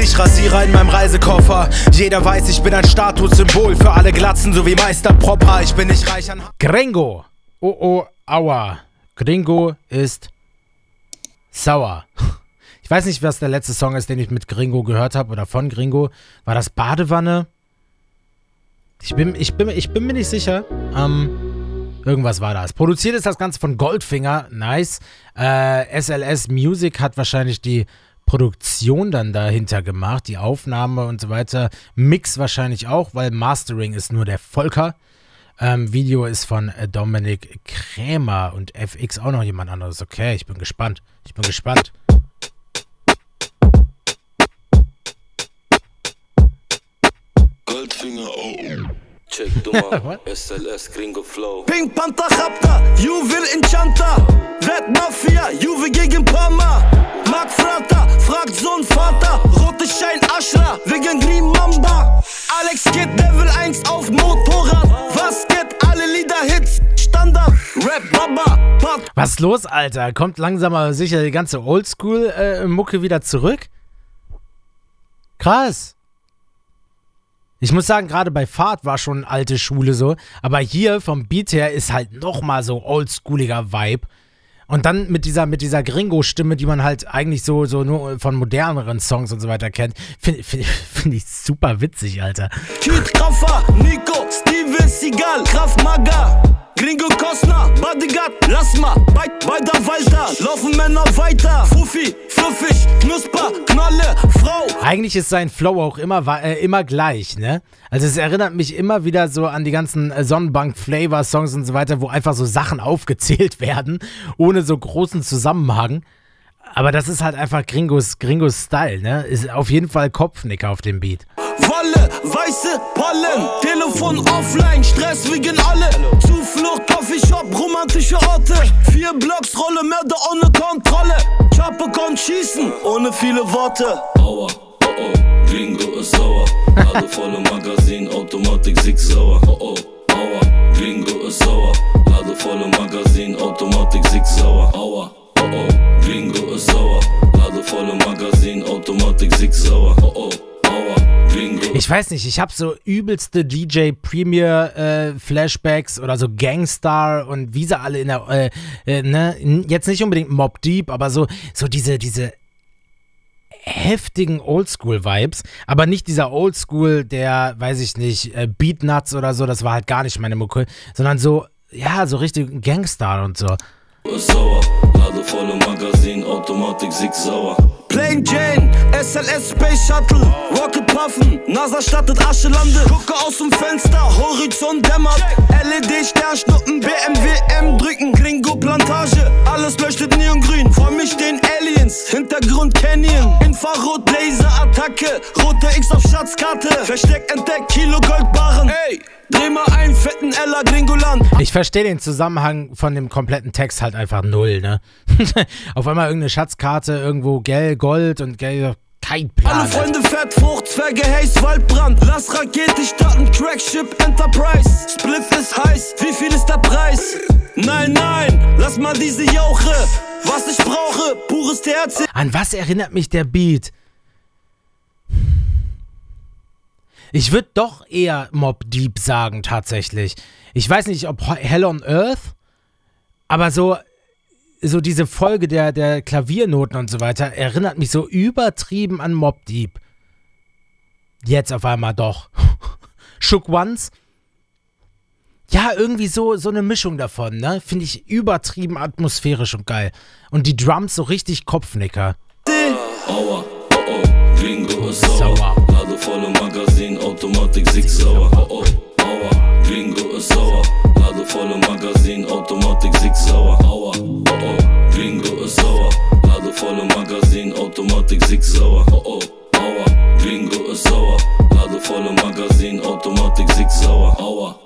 ich Rasierer in meinem Reisekoffer. Jeder weiß, ich bin ein Statussymbol für alle Glatzen, sowie Meister Proper. Ich bin nicht reich an... Gringo. Oh, oh, aua. Gringo ist sauer. Ich weiß nicht, was der letzte Song ist, den ich mit Gringo gehört habe oder von Gringo. War das Badewanne? Ich bin mir nicht sicher. Irgendwas war das. Produziert ist das Ganze von Goldfinger. Nice. SLS Music hat wahrscheinlich die Produktion dann dahinter gemacht. Die Aufnahme und so weiter. Mix wahrscheinlich auch, weil Mastering ist nur der Volker. Video ist von Dominik Krämer und FX auch noch jemand anderes. Okay, ich bin gespannt. Ich bin gespannt. Goldfinger, oh. Check du mal, SLS Gringo Flow. Pink Panther Chapter, Juwel Enchanter. Red Mafia, Juve gegen Parma. Mark Frater, fragt Sohn Vater. Rote Schein Ashra, wegen Green Mamba. Alex geht Level 1 auf Motorrad. Was geht, alle Lieder Hits, Standard. Rap Baba, Pop. Was ist los, Alter? Kommt langsam aber sicher die ganze Oldschool-Mucke wieder zurück? Krass. Ich muss sagen, gerade bei Fahrt war schon alte Schule so, aber hier vom Beat her ist halt nochmal so oldschooliger Vibe. Und dann mit dieser Gringo-Stimme, die man halt eigentlich so nur von moderneren Songs und so weiter kennt, finde ich super witzig, Alter. Kid Kaffa, Nico, Steven Seagal, Krav Maga, Gringo Kostner, Bodyguard, lass mal, bei der Walter, laufen Männer weiter, Fufi, Fluffig, Knusper, Knolle, Frau. Eigentlich ist sein Flow auch immer gleich, ne? Also es erinnert mich immer wieder so an die ganzen Sonnenbank-Flavor-Songs und so weiter, wo einfach so Sachen aufgezählt werden, ohne so großen Zusammenhang. Aber das ist halt einfach Gringos Style, ne? Ist auf jeden Fall Kopfnicker auf dem Beat. Wolle, weiße Pollen, Telefon offline, Stress wegen alle. Zuflucht, Coffeeshop, romantische Orte. 4 Blocks, Rolle, Mörder ohne Kontrolle. Chapo kommt schießen, ohne viele Worte. Aua, oh oh, Gringo ist sauer. Alle volle Magazin, Automatik, Sig Sauer. Oh oh, aua, Gringo ist sauer. Alle volle Magazin, Automatik, Sig Sauer. Aua. Oh oh, Gringo ist sauer. Ladevolle Magazin, Automatik, Sig Sauer. Oh oh, aua, Gringo. Ich weiß nicht, ich habe so übelste DJ Premier Flashbacks oder so Gangstar und wie sie alle in der ne, jetzt nicht unbedingt Mobb Deep, aber so diese heftigen Oldschool-Vibes, aber nicht dieser Oldschool, der, weiß ich nicht, Beatnuts oder so, das war halt gar nicht meine Mucke, sondern so, ja, so richtig Gangstar und so. Sauer, ladevolle Magazin, Automatik, Sig Sauer. Plain Jane, SLS Space Shuttle, Rocket Puffen, NASA startet Aschelande. Gucke aus dem Fenster, Horizont dämmert. LED-Sternschnuppen, BMW M drücken, Gringo Plantage, alles leuchtet neongrün. Vor mich stehen Aliens, Hintergrund Canyon, Infrarot, Laser-Attacke, rote X auf Schatzkarte. Versteck entdeckt, Kilo Goldbarren. Ey! Dreh mal einen fetten Ella Gringoland. Ich verstehe den Zusammenhang von dem kompletten Text halt einfach null, ne? Auf einmal irgendeine Schatzkarte, irgendwo Geld, Gold und Geld, kein Plan. Alle Freunde, Fettfrucht, Zwerge, Haze, Waldbrand, lass Rakete starten, Crackship, Enterprise. Split ist heiß, wie viel ist der Preis? Nein, nein, lass mal diese Jauche, was ich brauche, pures THC. An was erinnert mich der Beat? Ich würde doch eher Mobb Deep sagen, tatsächlich. Ich weiß nicht, ob Hell on Earth, aber so diese Folge der Klaviernoten und so weiter erinnert mich so übertrieben an Mobb Deep. Jetzt auf einmal doch. Shook Ones. Ja, irgendwie so eine Mischung davon, ne? Finde ich übertrieben atmosphärisch und geil. Und die Drums so richtig Kopfnicker. Aua, oh oh, Gringo ist sauer. Ladevolle Magazin, Automatik, Sig Sauer. Oh oh, aua, Gringo ist sauer. Ladevolle Magazin, Automatik, Sig Sauer. Aua, oh oh, Gringo ist sauer. Ladevolle Magazin, Automatik, Sig Sauer. Oh oh, aua, Gringo ist sauer. Ladevolle Magazin, Automatik, Sig Sauer. Aua.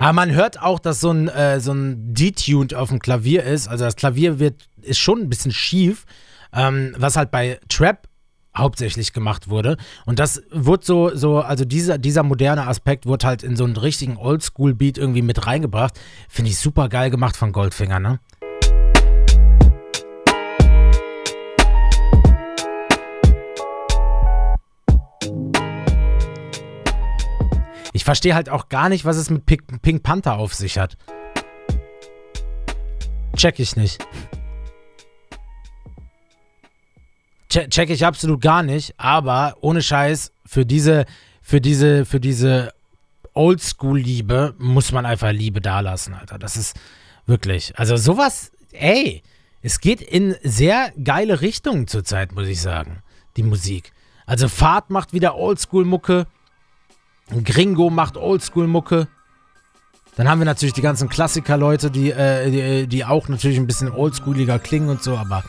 Aber man hört auch, dass so ein Detuned auf dem Klavier ist. Also das Klavier ist schon ein bisschen schief. Was halt bei Trap hauptsächlich gemacht wurde. Und das wurde also dieser moderne Aspekt wurde halt in so einen richtigen Oldschool-Beat irgendwie mit reingebracht. Finde ich super geil gemacht von Goldfinger, ne? verstehe halt auch gar nicht, was es mit Pink Panther auf sich hat. Check ich nicht. Check ich absolut gar nicht, aber ohne Scheiß, für diese Oldschool-Liebe muss man einfach Liebe dalassen, Alter. Das ist wirklich, also sowas, ey, es geht in sehr geile Richtungen zurzeit, muss ich sagen, die Musik. Also Fahrt macht wieder Oldschool-Mucke, Gringo macht Oldschool-Mucke. Dann haben wir natürlich die ganzen Klassiker-Leute, die auch natürlich ein bisschen oldschooliger klingen und so, aber